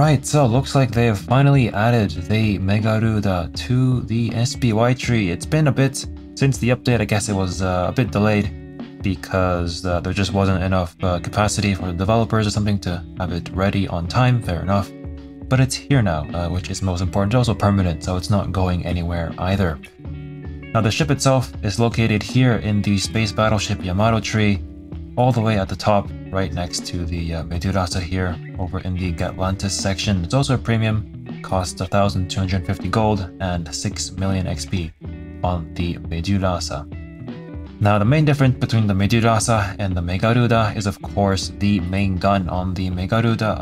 Alright, so looks like they have finally added the Megaruda to the SPY tree. It's been a bit since the update. I guess it was a bit delayed because there just wasn't enough capacity for the developers or something to have it ready on time. Fair enough. But it's here now, which is most important. It's also permanent, so it's not going anywhere either. Now the ship itself is located here in the Space Battleship Yamato tree, all the way at the top, right next to the Megaruda here, over in the Gatlantis section. It's also a premium, costs 1,250 gold and 6 million XP on the Megaruda. Now the main difference between the Megaruda and the Megaruda is of course the main gun on the Megaruda.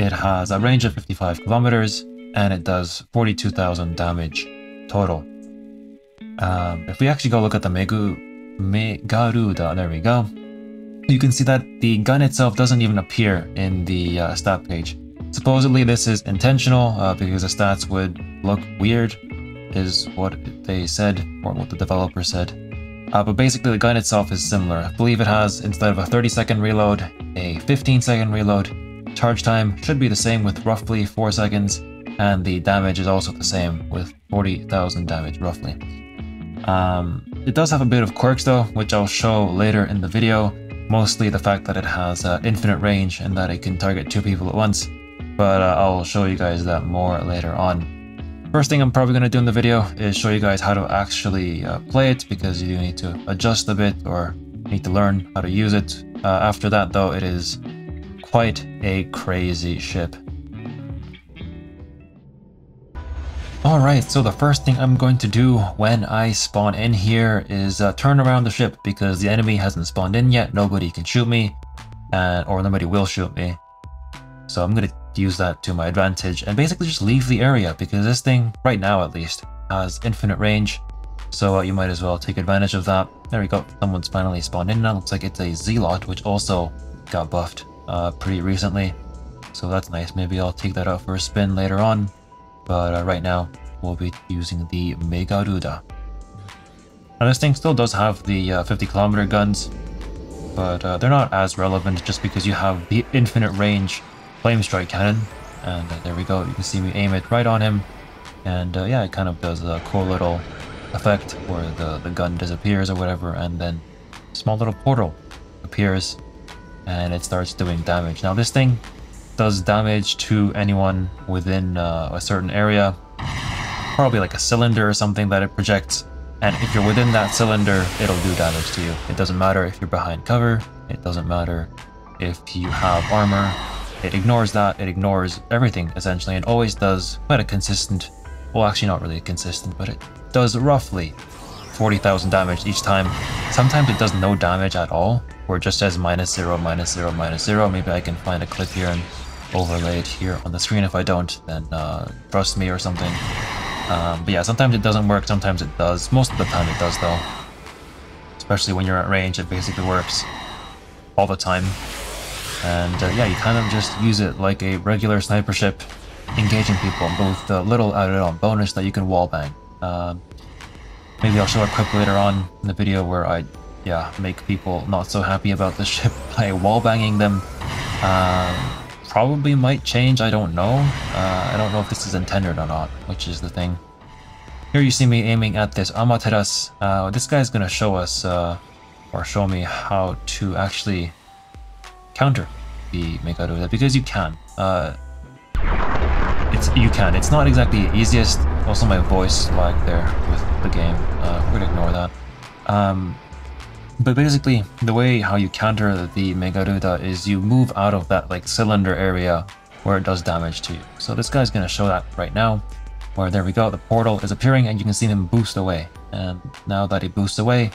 It has a range of 55 kilometers and it does 42,000 damage total. If we actually go look at the Megaruda, there we go, you can see that the gun itself doesn't even appear in the stat page. Supposedly this is intentional because the stats would look weird, is what they said, or what the developer said. But basically the gun itself is similar. I believe it has, instead of a 30-second reload, a 15-second reload. Charge time should be the same with roughly 4 seconds, and the damage is also the same with 40,000 damage roughly. It does have a bit of quirks though, which I'll show later in the video, mostly the fact that it has infinite range and that it can target 2 people at once, but I'll show you guys that more later on. First thing I'm probably going to do in the video is show you guys how to actually play it, because you need to adjust a bit or need to learn how to use it. After that though, it is quite a crazy ship. Alright, so the first thing I'm going to do when I spawn in here is turn around the ship, because the enemy hasn't spawned in yet. Nobody can shoot me, or nobody will shoot me. So I'm going to use that to my advantage and basically just leave the area, because this thing, right now at least, has infinite range. So you might as well take advantage of that. There we go, someone's finally spawned in now. Looks like it's a Zealot, which also got buffed pretty recently, so that's nice. Maybe I'll take that out for a spin later on, but right now we'll be using the Megaruda. Now this thing still does have the 50-kilometer guns, but they're not as relevant just because you have the infinite range flame strike cannon, and there we go. You can see me aim it right on him, and yeah, it kind of does a cool little effect where the gun disappears or whatever, and then a small little portal appears and it starts doing damage. Now this thing does damage to anyone within a certain area, probably like a cylinder or something that it projects, and if you're within that cylinder, it'll do damage to you. It doesn't matter if you're behind cover, it doesn't matter if you have armor, it ignores that, it ignores everything essentially, and always does quite a consistent, well actually not really consistent, but it does roughly 40,000 damage each time. Sometimes it does no damage at all, or it just says -0, -0, -0. Maybe I can find a clip here and overlay it here on the screen. If I don't, then trust me or something. But yeah, sometimes it doesn't work, sometimes it does. Most of the time it does though. Especially when you're at range, it basically works all the time. And yeah, you kind of just use it like a regular sniper ship, engaging people both the little added on bonus that you can wallbang. Maybe I'll show a clip later on in the video where I make people not so happy about the ship by wallbanging them. Probably might change, I don't know. I don't know if this is intended or not, which is the thing. Here you see me aiming at this Amaterasu. This guy's gonna show us, or show me how to actually counter the Megaruda, because you can. It's not exactly the easiest. Also my voice lagged there with the game, we'd ignore that. But basically the way how you counter the Megaruda is you move out of that like cylinder area where it does damage to you. So this guy's gonna show that right now, where there we go, the portal is appearing and you can see him boost away, and now that he boosts away,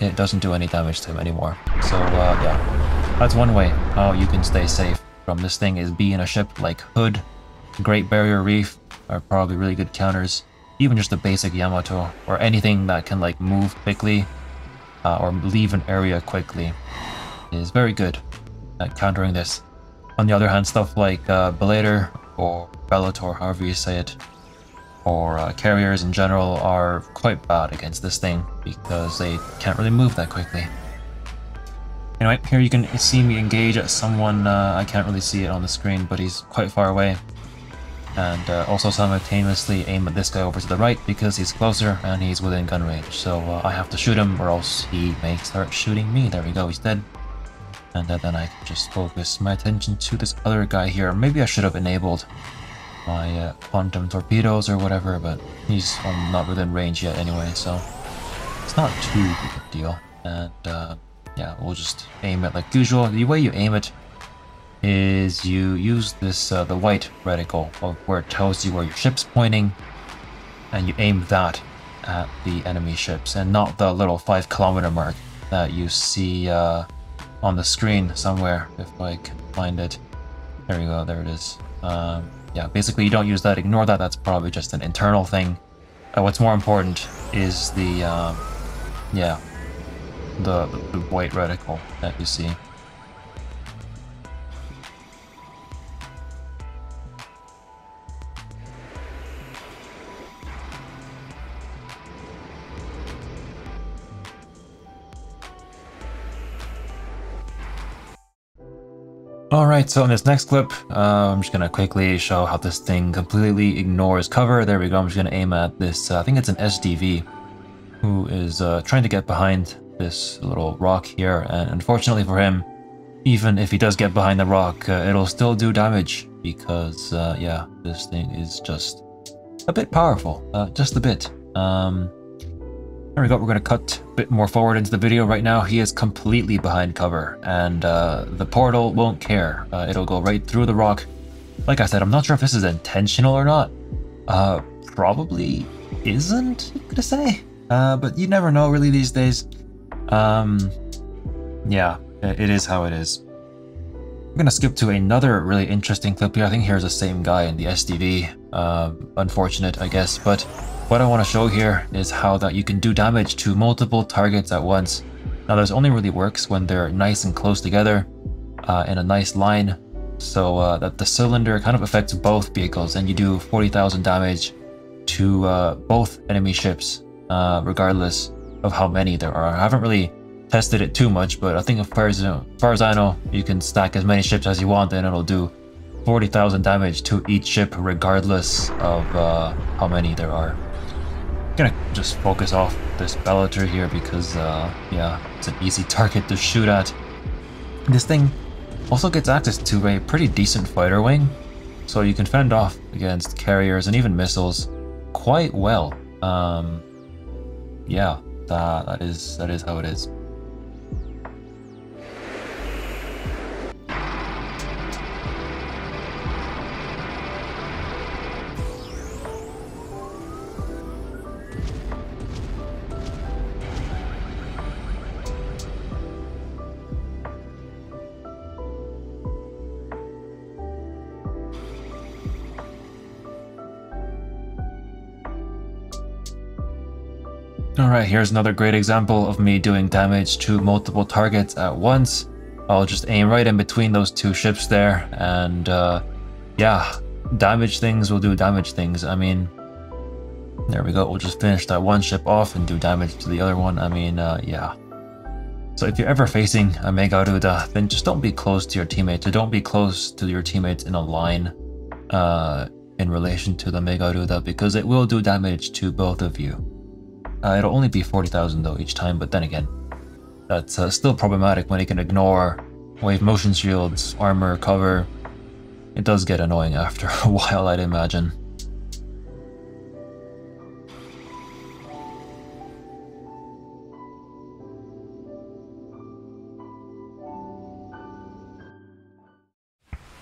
it doesn't do any damage to him anymore. So yeah, that's one way how you can stay safe from this thing, is be in a ship like Hood, Great Barrier Reef are probably really good counters, even just the basic Yamato, or anything that can like move quickly. Or leave an area quickly, is very good at countering this. On the other hand, stuff like Bellator or Bellator, however you say it, or carriers in general are quite bad against this thing because they can't really move that quickly. Anyway, here you can see me engage at someone. I can't really see it on the screen, but he's quite far away. And also simultaneously aim at this guy over to the right because he's closer and he's within gun range. So I have to shoot him or else he may start shooting me. There we go, he's dead. And then I can just focus my attention to this other guy here. Maybe I should have enabled my quantum torpedoes or whatever, but he's not within range yet anyway, so it's not too big a deal. And yeah, we'll just aim it like usual. The way you aim it is you use this the white reticle of where it tells you where your ship's pointing, and you aim that at the enemy ships and not the little 5 kilometer mark that you see on the screen somewhere, if I can find it. There we go, there it is. Yeah, basically you don't use that, ignore that, that's probably just an internal thing. What's more important is the yeah, the white reticle that you see. Alright, so in this next clip, I'm just going to quickly show how this thing completely ignores cover. There we go, I'm just going to aim at this, I think it's an SDV, who is trying to get behind this little rock here. And unfortunately for him, even if he does get behind the rock, it'll still do damage because, yeah, this thing is just a bit powerful, just a bit. There we go, we're going to cut a bit more forward into the video. Right now he is completely behind cover, and the portal won't care. It'll go right through the rock. Like I said, I'm not sure if this is intentional or not. Probably isn't, I'm gonna say. But you never know really these days. Yeah, it is how it is. I'm gonna skip to another really interesting clip here. I think here's the same guy in the SDV. Unfortunate, I guess, but what I want to show here is how that you can do damage to multiple targets at once. Now this only really works when they're nice and close together in a nice line, so that the cylinder kind of affects both vehicles, and you do 40,000 damage to both enemy ships, regardless of how many there are. I haven't really tested it too much, but I think as far as I know, you can stack as many ships as you want and it'll do 40,000 damage to each ship regardless of how many there are. I'm gonna just focus off this Bellator here because yeah, it's an easy target to shoot at. This thing also gets access to a pretty decent fighter wing, so you can fend off against carriers and even missiles quite well. Yeah, that is how it is. Alright, here's another great example of me doing damage to multiple targets at once. I'll just aim right in between those two ships there, and yeah, damage things will do damage things. I mean, there we go, we'll just finish that one ship off and do damage to the other one. I mean, yeah. So if you're ever facing a Megaruda, then just don't be close to your teammates, or don't be close to your teammates in a line in relation to the Megaruda, because it will do damage to both of you. It'll only be 40,000 though each time, but then again, that's still problematic when it can ignore wave motion shields, armor, cover. It does get annoying after a while, I'd imagine.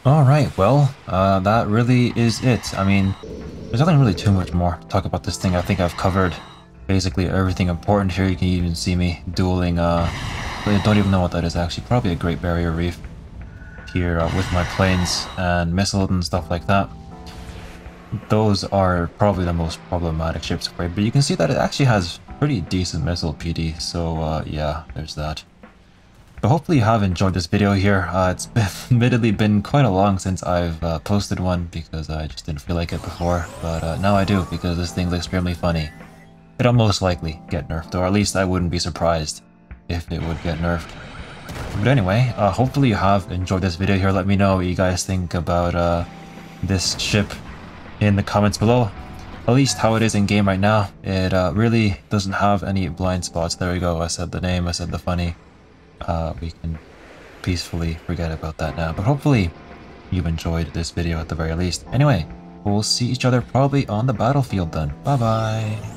Alright, well, that really is it. I mean, there's nothing really too much more to talk about this thing. I think I've covered basically everything important here. You can even see me dueling, I don't even know what that is actually, probably a Great Barrier Reef here with my planes and missiles and stuff like that. Those are probably the most problematic ships, but you can see that it actually has pretty decent missile PD, so yeah, there's that. But hopefully you have enjoyed this video here. It's admittedly been quite a long since I've posted one because I just didn't feel like it before, but now I do because this thing's extremely funny. It'll most likely get nerfed, or at least I wouldn't be surprised if it would get nerfed. But anyway, hopefully you have enjoyed this video here. Let me know what you guys think about this ship in the comments below. At least how it is in game right now. It really doesn't have any blind spots. There we go. I said the name, I said the funny. We can peacefully forget about that now. But hopefully you've enjoyed this video at the very least. Anyway, we'll see each other probably on the battlefield then. Bye bye.